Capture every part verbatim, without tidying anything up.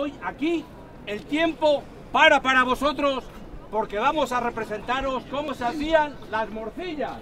hoy aquí el tiempo para para vosotros, porque vamos a representaros cómo se hacían las morcillas.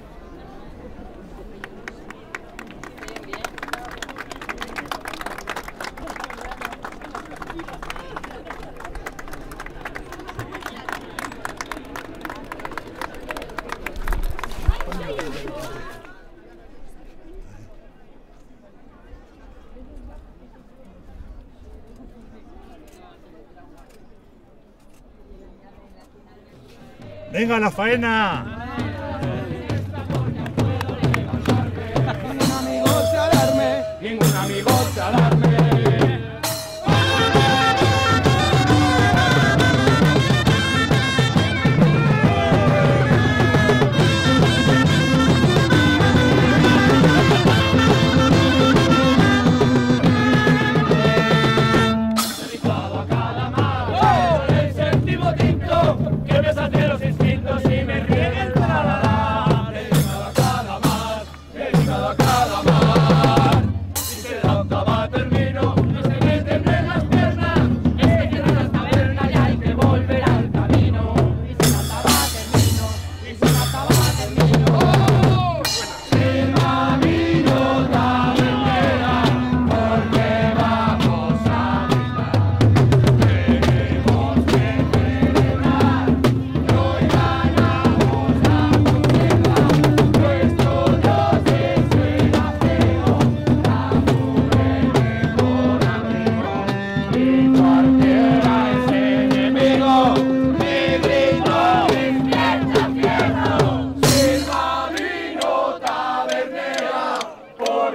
¡Venga la faena!